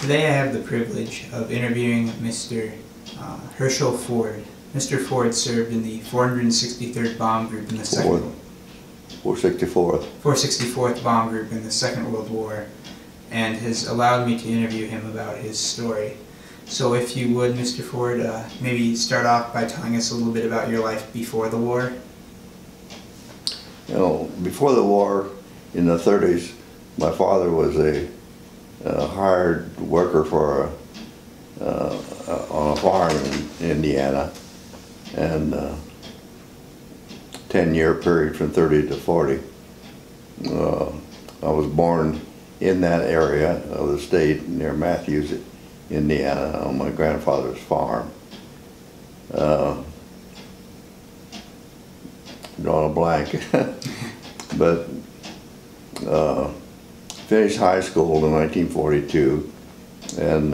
Today I have the privilege of interviewing Mr. Herschel Ford. Mr. Ford served in the 463rd Bomb Group in the Second 464th Bomb Group in the Second World War, and has allowed me to interview him about his story. So if you would, Mr. Ford, maybe start off by telling us a little bit about your life before the war. You know, before the war, in the 30s, my father was a hired worker for on a farm in Indiana, and 10-year period from 30 to 40. I was born in that area of the state near Matthews, Indiana, on my grandfather's farm. Drawn a blank, but finished high school in 1942, and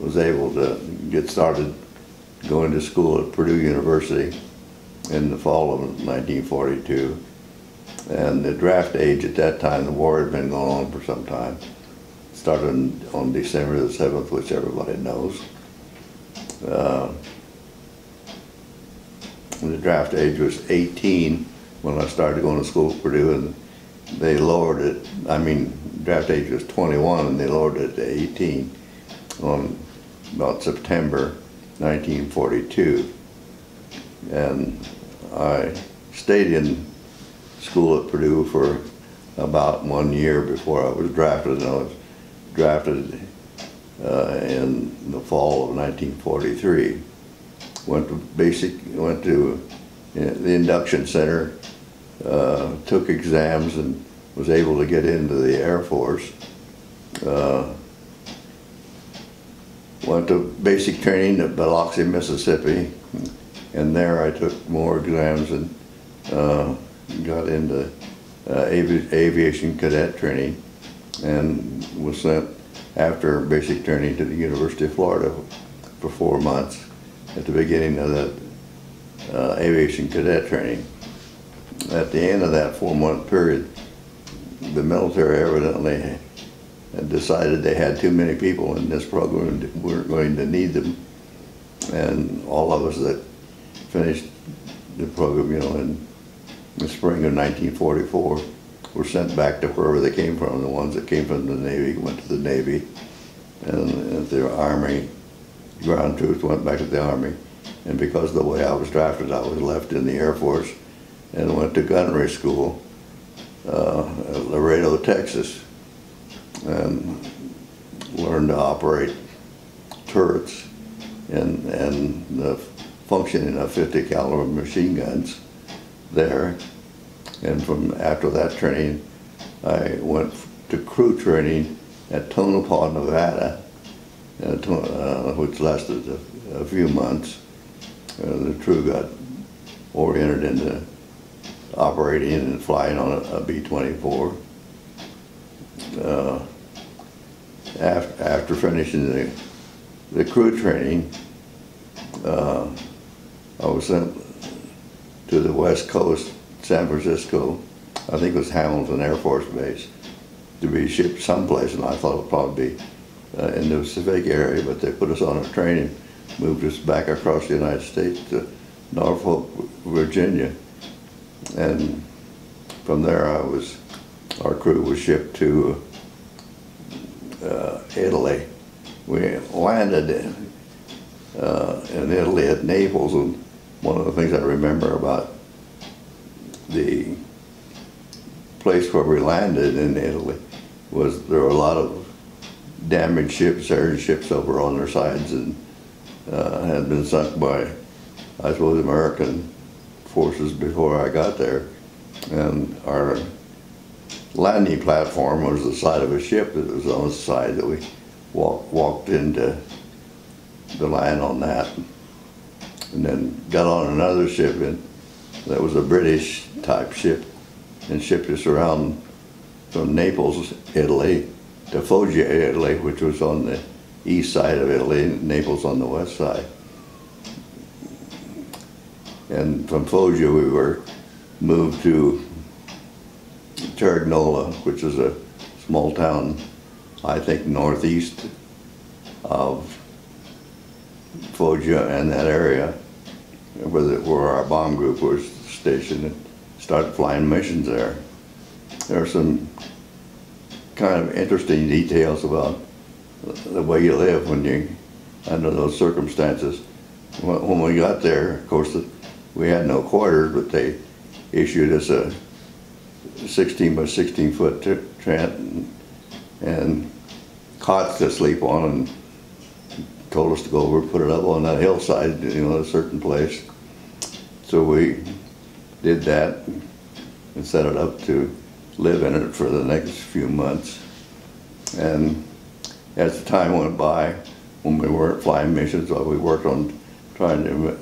was able to get started going to school at Purdue University in the fall of 1942. And the draft age at that time, the war had been going on for some time, started on December the 7th, which everybody knows. The draft age was 18 when I started going to school at Purdue, and they lowered it. I mean, draft age was 21, and they lowered it to 18 on about September 1942. And I stayed in school at Purdue for about 1 year before I was drafted. And I was drafted in the fall of 1943. Went to the induction center, took exams, and was able to get into the Air Force. Went to basic training at Biloxi, Mississippi, and there I took more exams and got into aviation cadet training, and was sent after basic training to the University of Florida for 4 months at the beginning of that aviation cadet training. At the end of that 4-month period, the military evidently decided they had too many people in this program and weren't going to need them. And all of us that finished the program, you know, in the spring of 1944, were sent back to wherever they came from. The ones that came from the Navy went to the Navy, and the Army ground troops went back to the Army. And because of the way I was drafted, I was left in the Air Force and went to gunnery school at Laredo, Texas, and learned to operate turrets and the functioning of 50 caliber machine guns there. And from after that training, I went to crew training at Tonopah, Nevada, which lasted a few months. The crew got oriented into operating and flying on a B-24. After finishing the crew training, I was sent to the West Coast, San Francisco. I think it was Hamilton Air Force Base, to be shipped someplace, and I thought it would probably be in the Pacific area, but they put us on a train and moved us back across the United States to Norfolk, Virginia. And from there, our crew was shipped to Italy. We landed in Italy at Naples, and one of the things I remember about the place where we landed in Italy was there were a lot of damaged ships, Aryan ships over on their sides, and had been sunk by, I suppose, American forces before I got there. And our landing platform was the side of a ship that was on the side that we walked into the land on that, and then got on another ship that was a British type ship and shipped us around from Naples, Italy to Foggia, Italy, which was on the east side of Italy, and Naples on the west side. And from Foggia we were moved to Terignola, which is a small town, I think, northeast of Foggia and that area, where our bomb group was stationed, and started flying missions there. There are some kind of interesting details about the way you live when you under those circumstances. When we got there, of course, we had no quarters, but they issued us a 16 by 16 foot tent and cots to sleep on, and told us to go over and put it up on that hillside, you know, a certain place. So we did that and set it up to live in it for the next few months. And as the time went by, when we weren't flying missions, we worked on trying to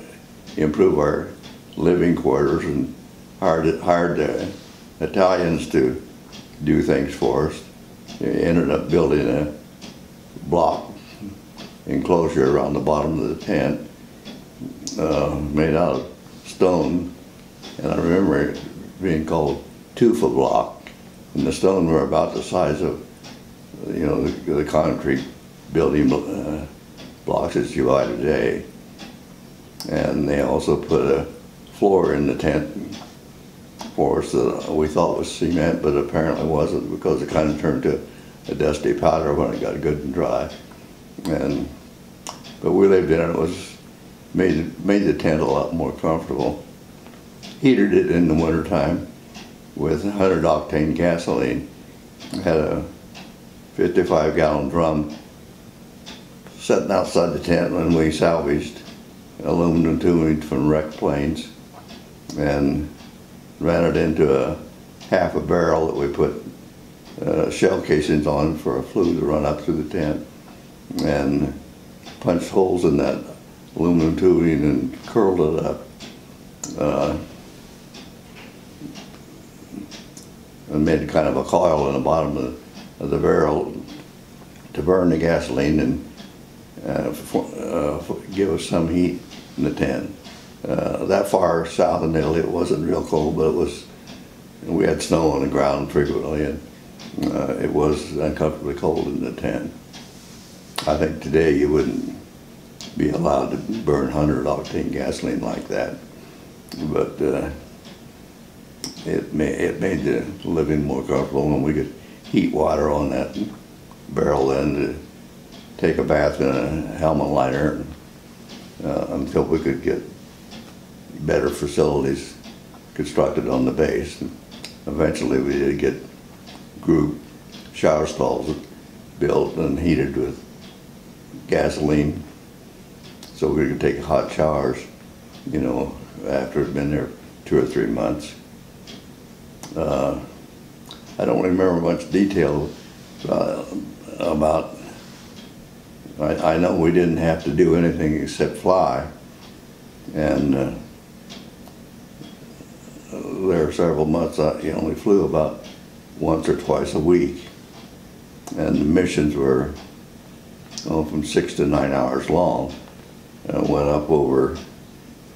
improve our living quarters and hired the Italians to do things for us. They ended up building a block enclosure around the bottom of the tent, made out of stone, and I remember it being called Tufa block, and the stone were about the size of, you know, the concrete building blocks that you buy today. And they also put a floor in the tent for us that we thought was cement, but apparently wasn't, because it kind of turned to a dusty powder when it got good and dry. And but we lived in it. It was made the tent a lot more comfortable. Heated it in the wintertime with 100 octane gasoline. Had a 55-gallon drum sitting outside the tent when we salvaged aluminum tubing from wrecked planes, and ran it into a half a barrel that we put shell casings on for a flue to run up through the tent, and punched holes in that aluminum tubing and curled it up, and made kind of a coil in the bottom of the barrel to burn the gasoline and give us some heat in the tent. That far south in Italy, it wasn't real cold, but it was. We had snow on the ground frequently, and it was uncomfortably cold in the tent. I think today you wouldn't be allowed to burn 100 octane gasoline like that, but it made the living more comfortable, and we could heat water on that barrel then to take a bath in a helmet liner until we could get better facilities constructed on the base. And eventually we did get group shower stalls built and heated with gasoline, so we could take hot showers, you know, after it had been there 2 or 3 months. I don't remember much detail about, I know we didn't have to do anything except fly, and there were several months I only flew about once or twice a week, and the missions were from 6 to 9 hours long, and went up over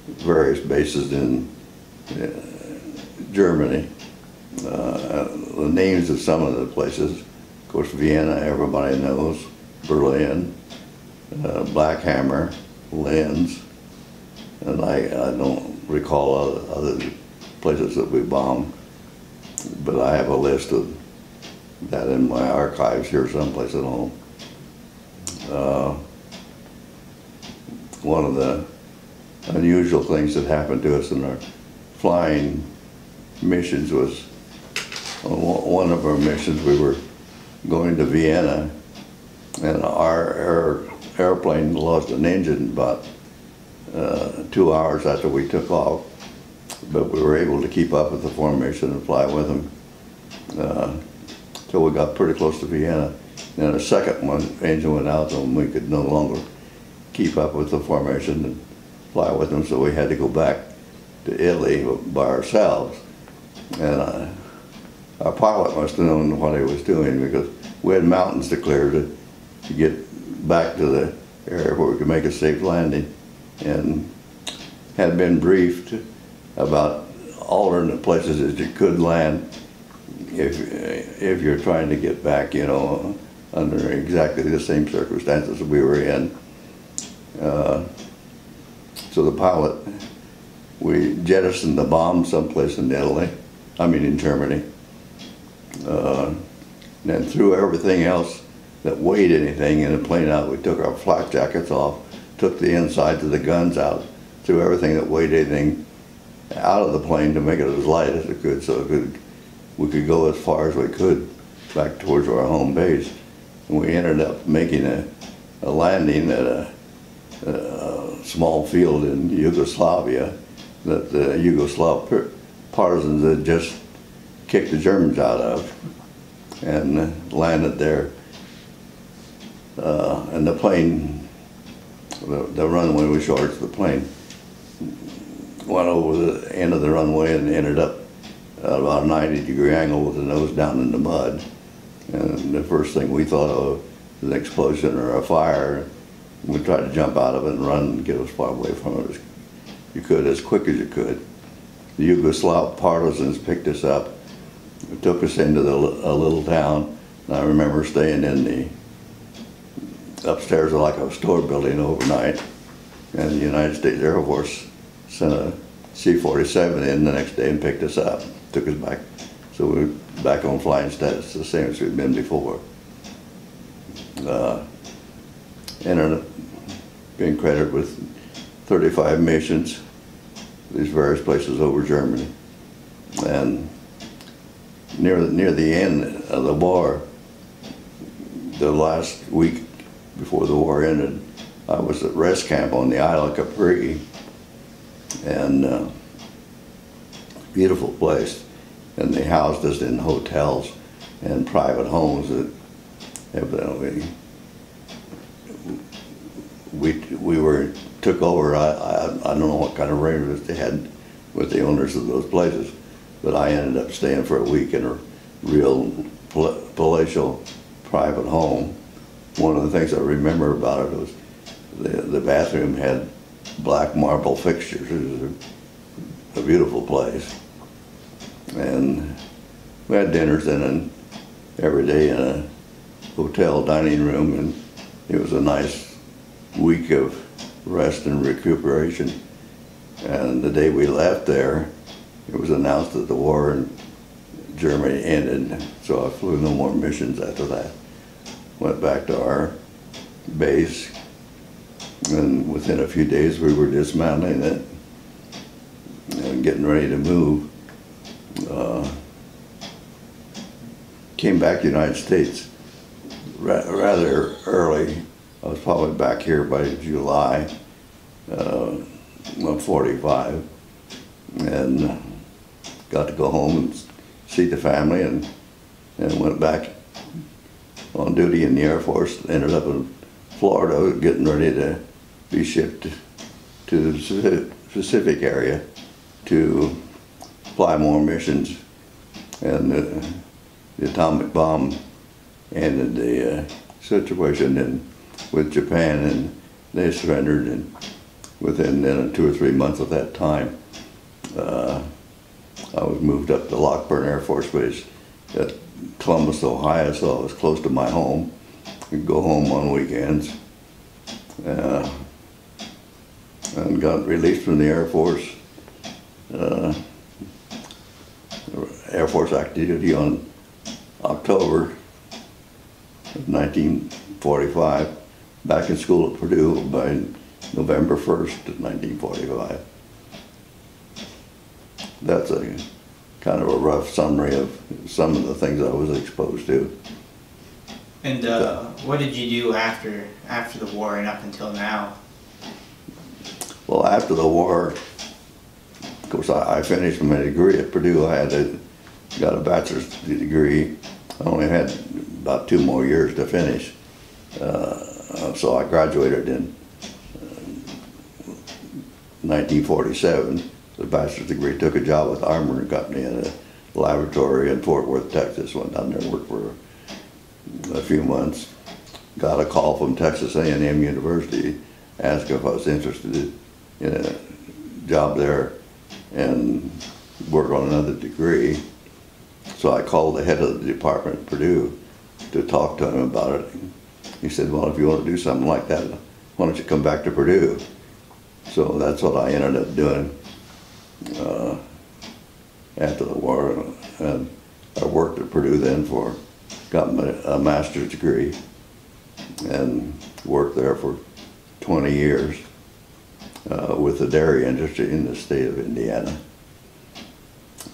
various bases in Germany. The names of some of the places, of course, Vienna, everybody knows, Berlin, Blackhammer, Linz, and I don't recall other places that we bombed, but I have a list of that in my archives here someplace at home. One of the unusual things that happened to us in our flying missions was, on one of our missions we were going to Vienna, and our airplane lost an engine about 2 hours after we took off, but we were able to keep up with the formation and fly with them till we got pretty close to Vienna. Then a second engine went out, and we could no longer keep up with the formation and fly with them, so we had to go back to Italy by ourselves. And our pilot must have known what he was doing, because we had mountains to clear to get back to the area where we could make a safe landing, and had been briefed about alternate places that you could land if you're trying to get back, you know, under exactly the same circumstances we were in. So the pilot, we jettisoned the bomb someplace in Italy, I mean in Germany, and threw everything else that weighed anything in the plane out. We took our flak jackets off, took the insides of the guns out, threw everything that weighed anything out of the plane to make it as light as it could, so it could, we could go as far as we could back towards our home base. And we ended up making a landing at a small field in Yugoslavia that the Yugoslav partisans had just kicked the Germans out of, and landed there. And the plane, the runway was short, so the plane went over the end of the runway and ended up at about a 90-degree angle with the nose down in the mud. And the first thing we thought of was an explosion or a fire. We tried to jump out of it and run and get as far away from it as you could, as quick as you could. The Yugoslav partisans picked us up, took us into a little town, and I remember staying in the upstairs of like a store building overnight, and the United States Air Force sent a C-47 in the next day and picked us up, took us back. So we were back on flying status, the same as we'd been before. Ended up being credited with 35 missions, these various places over Germany. And near the end of the war, the last week before the war ended, I was at rest camp on the Isle of Capri, and beautiful place, and they housed us in hotels and private homes that evidently we were took over. I don't know what kind of arrangements they had with the owners of those places, but I ended up staying for a week in a real palatial private home. One of the things I remember about it was the bathroom had black marble fixtures. It was a beautiful place. And we had dinners then and every day in a hotel dining room, and it was a nice week of rest and recuperation. And the day we left there, it was announced that the war in Germany ended, so I flew no more missions after that. Went back to our base, and within a few days we were dismantling it and getting ready to move. Came back to the United States rather early. I was probably back here by July of 45, and got to go home and see the family, and went back on duty in the Air Force. Ended up in Florida, getting ready to be shipped to the Pacific area to fly more missions, and the atomic bomb ended the situation with Japan, and they surrendered. And within then 2 or 3 months of that time, I was moved up to Lockbourne Air Force Base at Columbus, Ohio, so I was close to my home. I'd go home on weekends, and got released from the Air Force. Air Force active duty on October of 1945. Back in school at Purdue by November 1st of 1945. That's a kind of a rough summary of some of the things I was exposed to. And what did you do after the war and up until now? Well, after the war, of course, I finished my degree at Purdue. I had got a bachelor's degree. I only had about 2 more years to finish, so I graduated in 1947. The bachelor's degree, took a job with Armour and Company at a laboratory in Fort Worth, Texas. Went down there and worked for a few months. Got a call from Texas A&M University, asked if I was interested in a job there and work on another degree. So I called the head of the department at Purdue to talk to him about it. He said, well, if you want to do something like that, why don't you come back to Purdue? So that's what I ended up doing after the war. And I worked at Purdue then got my master's degree and worked there for 20 years with the dairy industry in the state of Indiana.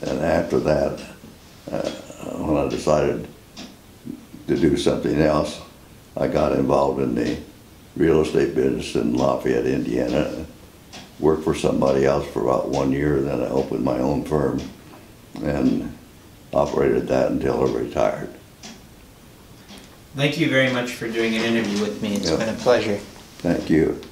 And after that, when I decided to do something else, I got involved in the real estate business in Lafayette, Indiana. Worked for somebody else for about 1 year, then I opened my own firm and operated that until I retired. Thank you very much for doing an interview with me. It's been a pleasure. Thank you.